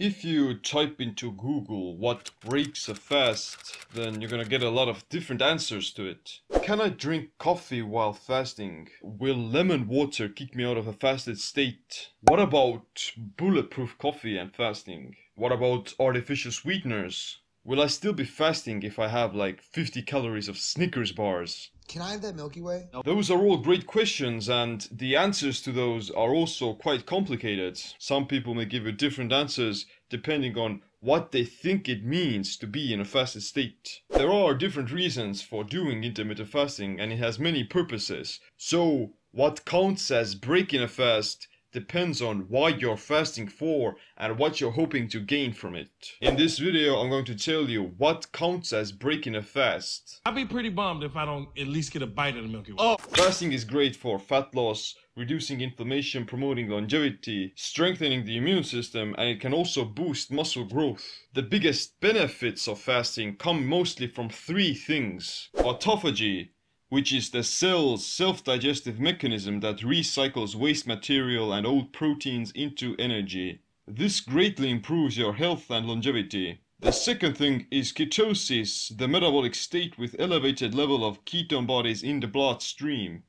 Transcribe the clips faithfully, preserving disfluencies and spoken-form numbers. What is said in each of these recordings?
If you type into Google what breaks a fast, then you're gonna get a lot of different answers to it. Can I drink coffee while fasting? Will lemon water kick me out of a fasted state? What about bulletproof coffee and fasting? What about artificial sweeteners? Will I still be fasting if I have like fifty calories of Snickers bars? Can I have that Milky Way? Those are all great questions, and the answers to those are also quite complicated. Some people may give you different answers depending on what they think it means to be in a fasted state. There are different reasons for doing intermittent fasting, and it has many purposes. So what counts as breaking a fast depends on what you're fasting for and what you're hoping to gain from it. In this video, I'm going to tell you what counts as breaking a fast. I'll be pretty bummed if I don't at least get a bite of the Milky Way. Oh. Fasting is great for fat loss, reducing inflammation, promoting longevity, strengthening the immune system, and it can also boost muscle growth. The biggest benefits of fasting come mostly from three things. Autophagy, which is the cell's self-digestive mechanism that recycles waste material and old proteins into energy. This greatly improves your health and longevity. The second thing is ketosis, the metabolic state with elevated level of ketone bodies in the bloodstream.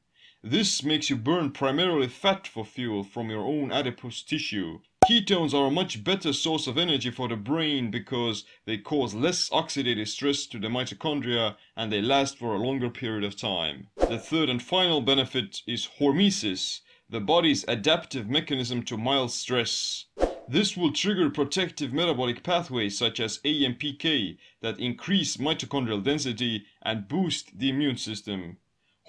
This makes you burn primarily fat for fuel from your own adipose tissue. Ketones are a much better source of energy for the brain because they cause less oxidative stress to the mitochondria and they last for a longer period of time. The third and final benefit is hormesis, the body's adaptive mechanism to mild stress. This will trigger protective metabolic pathways such as A M P K that increase mitochondrial density and boost the immune system.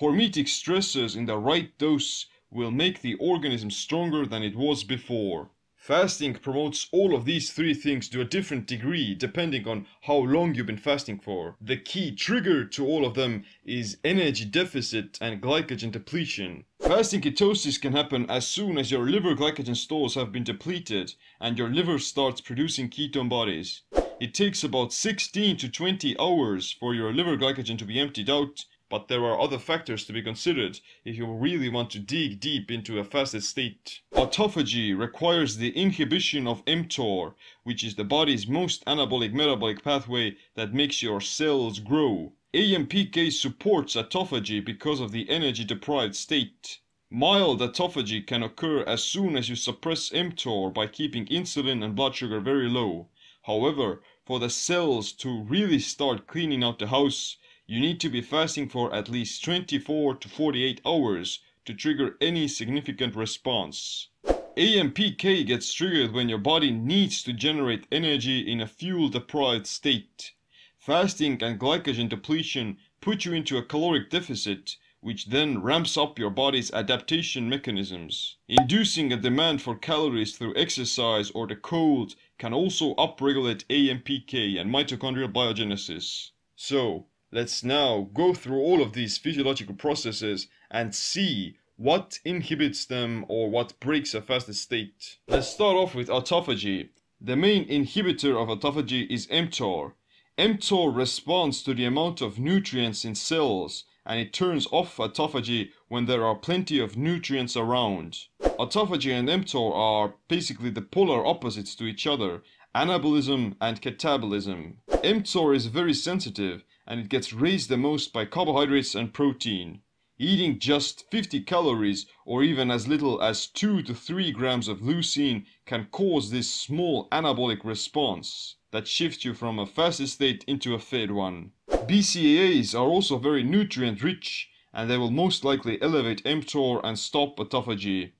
Hormetic stressors in the right dose will make the organism stronger than it was before. Fasting promotes all of these three things to a different degree depending on how long you've been fasting for. The key trigger to all of them is energy deficit and glycogen depletion. Fasting ketosis can happen as soon as your liver glycogen stores have been depleted and your liver starts producing ketone bodies. It takes about sixteen to twenty hours for your liver glycogen to be emptied out, but there are other factors to be considered if you really want to dig deep into a fasted state. Autophagy requires the inhibition of mTOR, which is the body's most anabolic metabolic pathway that makes your cells grow. A M P K supports autophagy because of the energy-deprived state. Mild autophagy can occur as soon as you suppress mTOR by keeping insulin and blood sugar very low. However, for the cells to really start cleaning out the house, you need to be fasting for at least twenty-four to forty-eight hours to trigger any significant response. A M P K gets triggered when your body needs to generate energy in a fuel-deprived state. Fasting and glycogen depletion put you into a caloric deficit, which then ramps up your body's adaptation mechanisms. Inducing a demand for calories through exercise or the cold can also upregulate A M P K and mitochondrial biogenesis. So, let's now go through all of these physiological processes and see what inhibits them or what breaks a fasted state. Let's start off with autophagy. The main inhibitor of autophagy is mTOR. mTOR responds to the amount of nutrients in cells, and it turns off autophagy when there are plenty of nutrients around. Autophagy and mTOR are basically the polar opposites to each other, anabolism and catabolism. mTOR is very sensitive, and it gets raised the most by carbohydrates and protein. Eating just fifty calories or even as little as two to three grams of leucine can cause this small anabolic response that shifts you from a fasted state into a fed one. B C A As are also very nutrient rich, and they will most likely elevate mTOR and stop autophagy.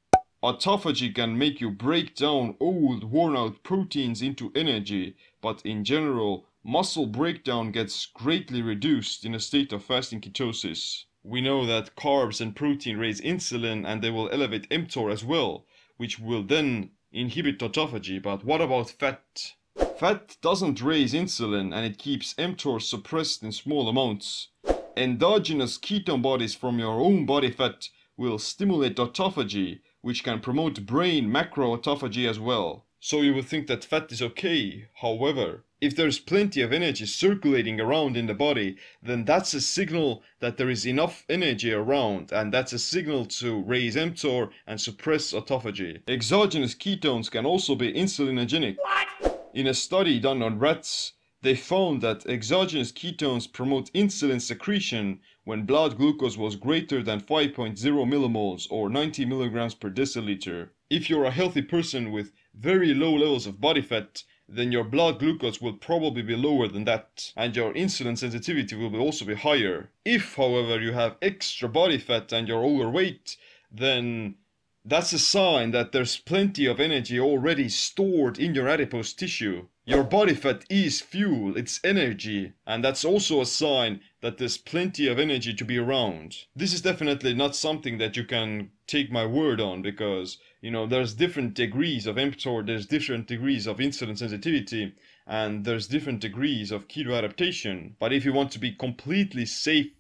Autophagy can make you break down old, worn-out proteins into energy, but in general, muscle breakdown gets greatly reduced in a state of fasting ketosis. We know that carbs and protein raise insulin, and they will elevate mTOR as well, which will then inhibit autophagy. But what about fat? Fat doesn't raise insulin, and it keeps mTOR suppressed in small amounts. Endogenous ketone bodies from your own body fat will stimulate autophagy, which can promote brain macroautophagy as well. So you would think that fat is okay. However, if there's plenty of energy circulating around in the body, then that's a signal that there is enough energy around, and that's a signal to raise mTOR and suppress autophagy. Exogenous ketones can also be insulinogenic. What? In a study done on rats, they found that exogenous ketones promote insulin secretion when blood glucose was greater than five point zero millimoles or ninety milligrams per deciliter. If you're a healthy person with very low levels of body fat, then your blood glucose will probably be lower than that, and your insulin sensitivity will also be higher. If, however, you have extra body fat and you're overweight, then that's a sign that there's plenty of energy already stored in your adipose tissue. Your body fat is fuel, it's energy, and that's also a sign that there's plenty of energy to be around. This is definitely not something that you can take my word on, because, you know, there's different degrees of mTOR, there's different degrees of insulin sensitivity, and there's different degrees of keto adaptation. But if you want to be completely safe,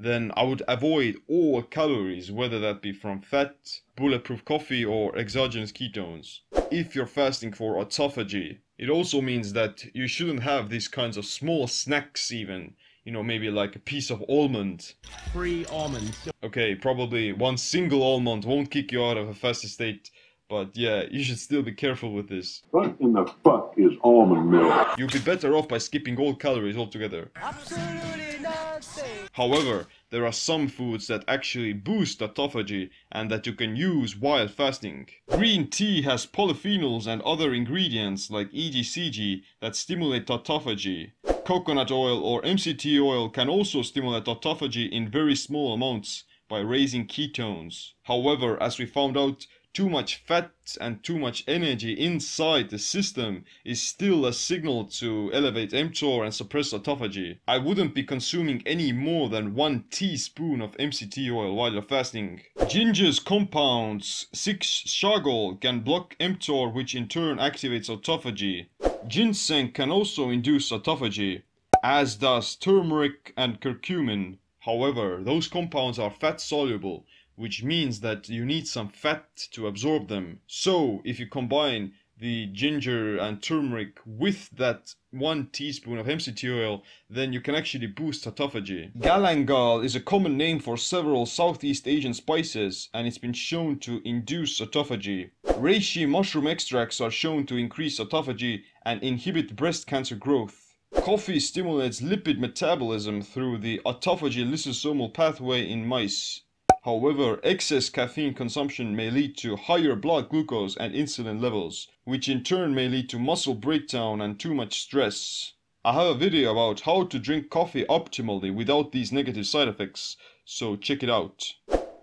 then I would avoid all calories, whether that be from fat, bulletproof coffee, or exogenous ketones. If you're fasting for autophagy, it also means that you shouldn't have these kinds of small snacks even. You know, maybe like a piece of almond. Free almonds. Okay, probably one single almond won't kick you out of a fasted state, but yeah, you should still be careful with this. What in the fuck is almond milk? You'd be better off by skipping all calories altogether. Absolutely nothing. However, there are some foods that actually boost autophagy and that you can use while fasting. Green tea has polyphenols and other ingredients like E G C G that stimulate autophagy. Coconut oil or M C T oil can also stimulate autophagy in very small amounts by raising ketones. However, as we found out, too much fat and too much energy inside the system is still a signal to elevate mTOR and suppress autophagy. I wouldn't be consuming any more than one teaspoon of M C T oil while you're fasting. Ginger's compounds six-shagol can block mTOR, which in turn activates autophagy. Ginseng can also induce autophagy, as does turmeric and curcumin. However, those compounds are fat-soluble, which means that you need some fat to absorb them. So if you combine the ginger and turmeric with that one teaspoon of M C T oil, then you can actually boost autophagy. Galangal is a common name for several Southeast Asian spices, and it's been shown to induce autophagy. Reishi mushroom extracts are shown to increase autophagy and inhibit breast cancer growth. Coffee stimulates lipid metabolism through the autophagy lysosomal pathway in mice. However, excess caffeine consumption may lead to higher blood glucose and insulin levels, which in turn may lead to muscle breakdown and too much stress. I have a video about how to drink coffee optimally without these negative side effects, so check it out.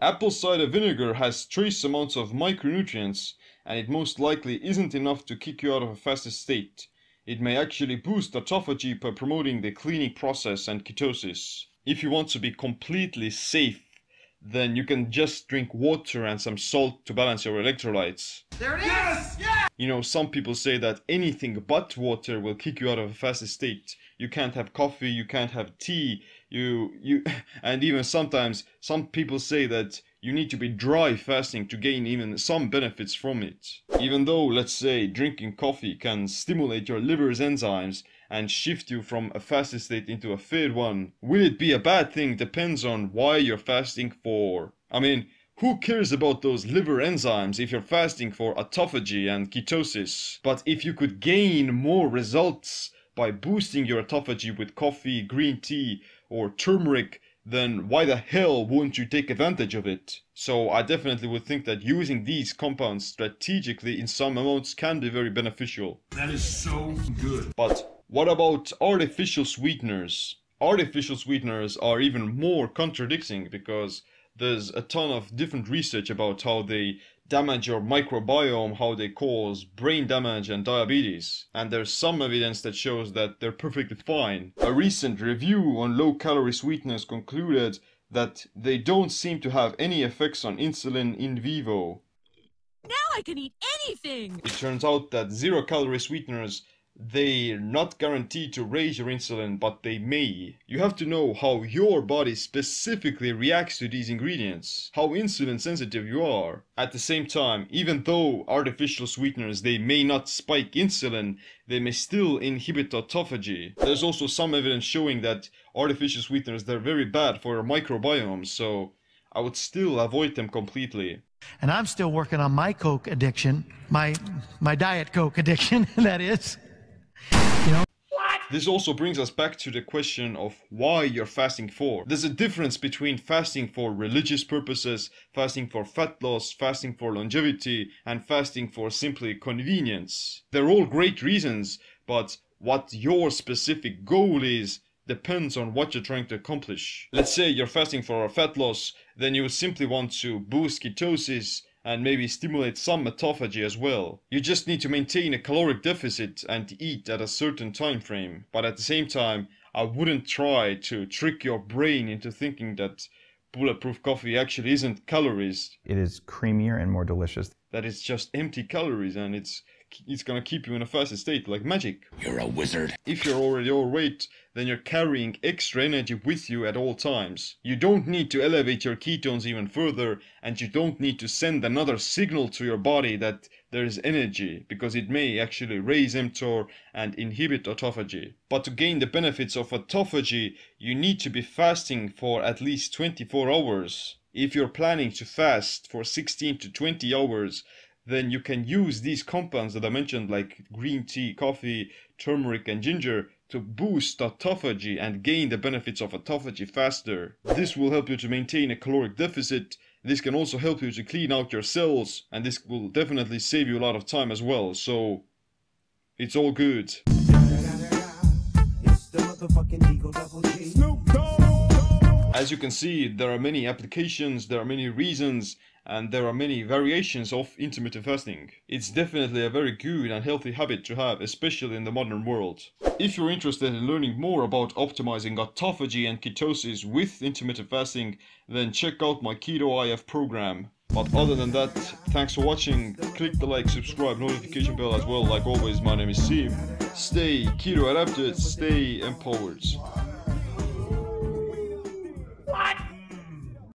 Apple cider vinegar has trace amounts of micronutrients, and it most likely isn't enough to kick you out of a fasted state. It may actually boost autophagy by promoting the cleaning process and ketosis. If you want to be completely safe, then you can just drink water and some salt to balance your electrolytes. There it is! Yes! Yeah! You know, some people say that anything but water will kick you out of a fasted state. You can't have coffee, you can't have tea, you... you... and even sometimes, some people say that you need to be dry fasting to gain even some benefits from it. Even though, let's say, drinking coffee can stimulate your liver's enzymes and shift you from a fasted state into a fed one, will it be a bad thing depends on why you're fasting for. I mean, who cares about those liver enzymes if you're fasting for autophagy and ketosis? But if you could gain more results by boosting your autophagy with coffee, green tea, or turmeric, then why the hell wouldn't you take advantage of it? So I definitely would think that using these compounds strategically in some amounts can be very beneficial. That is so good. But what about artificial sweeteners? Artificial sweeteners are even more contradicting, because there's a ton of different research about how they damage your microbiome, how they cause brain damage and diabetes. And there's some evidence that shows that they're perfectly fine. A recent review on low-calorie sweeteners concluded that they don't seem to have any effects on insulin in vivo. Now I can eat anything! It turns out that zero-calorie sweeteners, they're not guaranteed to raise your insulin, but they may. You have to know how your body specifically reacts to these ingredients, how insulin sensitive you are. At the same time, even though artificial sweeteners, they may not spike insulin, they may still inhibit autophagy. There's also some evidence showing that artificial sweeteners, they're very bad for your microbiome, so I would still avoid them completely. And I'm still working on my Coke addiction, my, my Diet Coke addiction, that is. This also brings us back to the question of why you're fasting for. There's a difference between fasting for religious purposes, fasting for fat loss, fasting for longevity, and fasting for simply convenience. They're all great reasons, but what your specific goal is depends on what you're trying to accomplish. Let's say you're fasting for fat loss, then you simply want to boost ketosis and maybe stimulate some autophagy as well. You just need to maintain a caloric deficit and eat at a certain time frame. But at the same time, I wouldn't try to trick your brain into thinking that bulletproof coffee actually isn't calories. It is creamier and more delicious. That it's just empty calories and it's it's gonna keep you in a fasted state like magic. You're a wizard. If you're already overweight, then you're carrying extra energy with you at all times. You don't need to elevate your ketones even further, and you don't need to send another signal to your body that there is energy, because it may actually raise mTOR and inhibit autophagy. But to gain the benefits of autophagy, you need to be fasting for at least twenty-four hours. If you're planning to fast for sixteen to twenty hours, then you can use these compounds that I mentioned, like green tea, coffee, turmeric and ginger, to boost autophagy and gain the benefits of autophagy faster. This will help you to maintain a caloric deficit. This can also help you to clean out your cells, and this will definitely save you a lot of time as well. So it's all good. As you can see, there are many applications, there are many reasons, and there are many variations of intermittent fasting. It's definitely a very good and healthy habit to have, especially in the modern world. If you're interested in learning more about optimizing autophagy and ketosis with intermittent fasting, then check out my KETO I F program. But other than that, thanks for watching. Click the like, subscribe, notification bell as well. Like always, my name is Siim. Stay keto adapted, stay empowered.